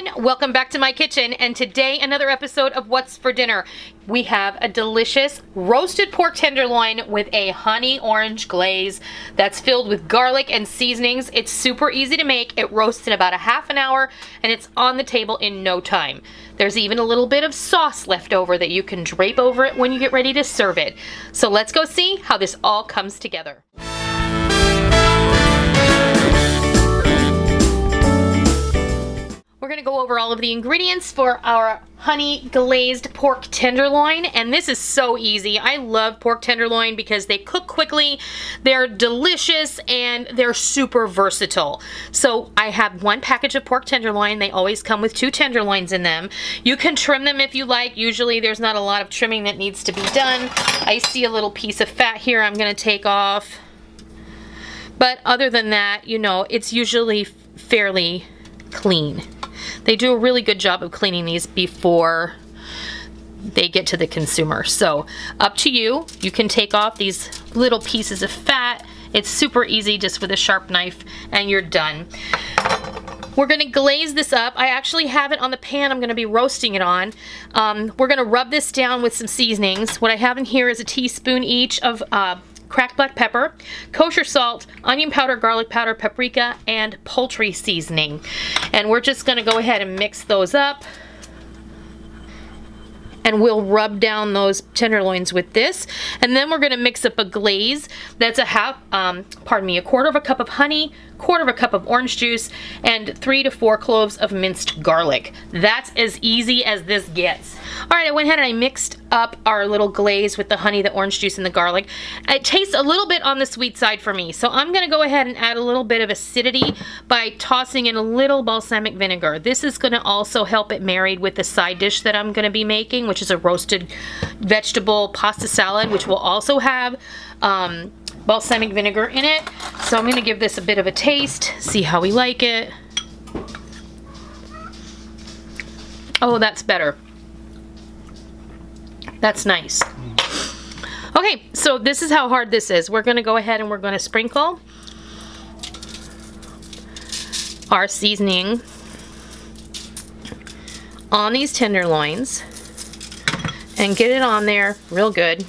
everyone, welcome back to my kitchen, and today another episode of What's for Dinner. We have a delicious roasted pork tenderloin with a honey orange glaze that's filled with garlic and seasonings. It's super easy to make. It roasts in about a half an hour and it's on the table in no time. There's even a little bit of sauce left over that you can drape over it when you get ready to serve it. So let's go see how this all comes together. We're gonna go over all of the ingredients for our honey glazed pork tenderloin, and this is so easy. I love pork tenderloin because they cook quickly, they're delicious, and they're super versatile. So I have one package of pork tenderloin. They always come with two tenderloins in them. You can trim them if you like. Usually there's not a lot of trimming that needs to be done. I see a little piece of fat here I'm gonna take off. But other than that, you know, it's usually fairly clean. They do a really good job of cleaning these before they get to the consumer. So up to you. You can take off these little pieces of fat. It's super easy, just with a sharp knife, and you're done. We're gonna glaze this up. I actually have it on the pan I'm gonna be roasting it on. We're gonna rub this down with some seasonings. What I have in here is a teaspoon each of cracked black pepper, kosher salt, onion powder, garlic powder, paprika, and poultry seasoning. And we're just gonna go ahead and mix those up. And we'll rub down those tenderloins with this. And then we're gonna mix up a glaze that's a quarter of a cup of honey, quarter of a cup of orange juice, and 3 to 4 cloves of minced garlic. That's as easy as this gets. All right, I went ahead and I mixed up our little glaze with the honey, the orange juice, and the garlic. It tastes a little bit on the sweet side for me, so I'm gonna go ahead and add a little bit of acidity by tossing in a little balsamic vinegar. This is gonna also help it married with the side dish that I'm gonna be making, which is a roasted vegetable pasta salad, which will also have balsamic vinegar in it. So I'm gonna give this a bit of a taste, see how we like it. Oh, that's better. That's nice. Okay, so this is how hard this is. We're gonna go ahead and we're gonna sprinkle our seasoning on these tenderloins and get it on there real good.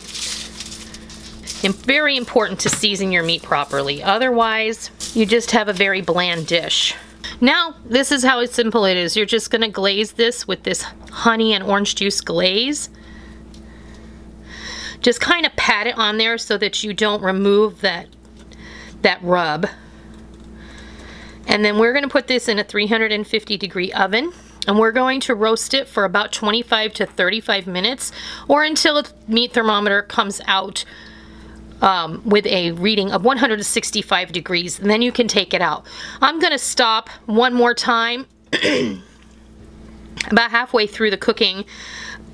And very important to season your meat properly. Otherwise, you just have a very bland dish. Now, this is how simple it is. You're just gonna glaze this with this honey and orange juice glaze. Just kind of pat it on there so that you don't remove that rub. And then we're gonna put this in a 350-degree oven. And we're going to roast it for about 25 to 35 minutes, or until the meat thermometer comes out with a reading of 165 degrees, and then you can take it out. I'm gonna stop one more time about halfway through the cooking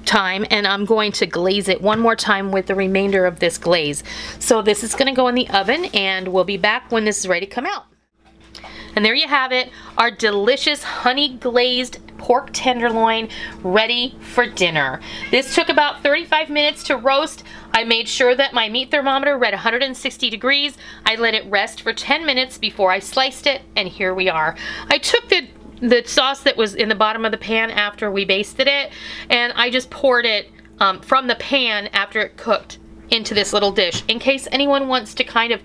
time, and I'm going to glaze it one more time with the remainder of this glaze. So this is gonna go in the oven, and we'll be back when this is ready to come out. And there you have it, our delicious honey glazed pork tenderloin ready for dinner. This took about 35 minutes to roast. I made sure that my meat thermometer read 160 degrees. I let it rest for 10 minutes before I sliced it, and here we are. I took the sauce that was in the bottom of the pan after we basted it, and I just poured it from the pan after it cooked into this little dish, in case anyone wants to kind of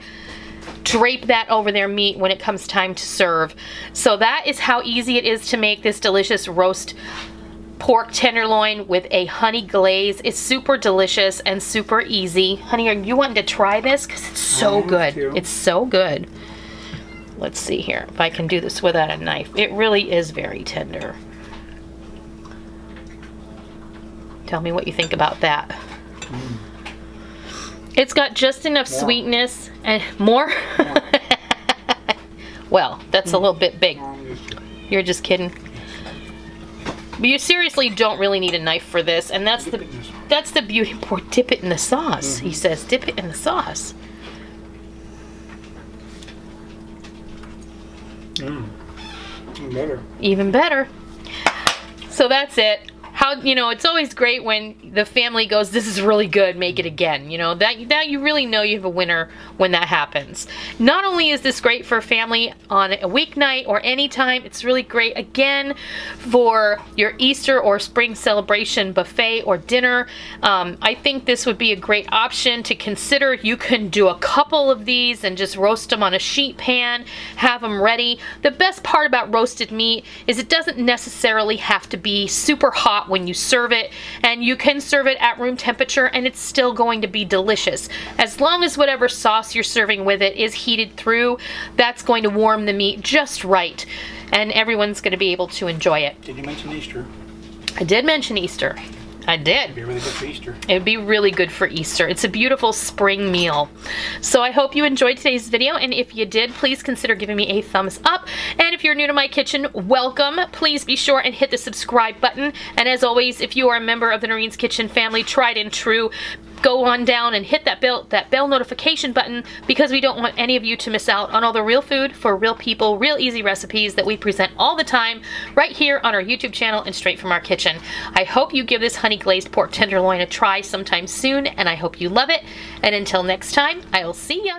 drape that over their meat when it comes time to serve. So that is how easy it is to make this delicious roast pork tenderloin with a honey glaze. It's super delicious and super easy. Honey, are you wanting to try this? Because it's so good. Too. It's so good. Let's see here if I can do this without a knife. It really is very tender. Tell me what you think about that. It's got just enough sweetness and more. Well, that's a little bit big. You're just kidding. But you seriously don't really need a knife for this, and that's the beauty. Boy, dip it in the sauce. He says, dip it in the sauce. Even better. So that's it. how, you know, it's always great when the family goes, this is really good, make it again. You know, that you really know you have a winner when that happens. Not only is this great for family on a weeknight or any time, it's really great again for your Easter or spring celebration buffet or dinner. I think this would be a great option to consider. You can do a couple of these and just roast them on a sheet pan, have them ready. The best part about roasted meat is it doesn't necessarily have to be super hot when you serve it, and you can serve it at room temperature and it's still going to be delicious. As long as whatever sauce you're serving with it is heated through, that's going to warm the meat just right, and everyone's going to be able to enjoy it. Did you mention Easter? I did mention Easter. I did. It'd be really good for Easter. It'd be really good for Easter. It's a beautiful spring meal. So I hope you enjoyed today's video, and if you did, please consider giving me a thumbs up. And if you're new to my kitchen, welcome. Please be sure and hit the subscribe button. And as always, if you are a member of the Noreen's Kitchen family, tried and true, go on down and hit that bell notification button, because we don't want any of you to miss out on all the real food for real people, real easy recipes that we present all the time right here on our YouTube channel and straight from our kitchen. I hope you give this honey glazed pork tenderloin a try sometime soon, and I hope you love it. And until next time, I'll see ya.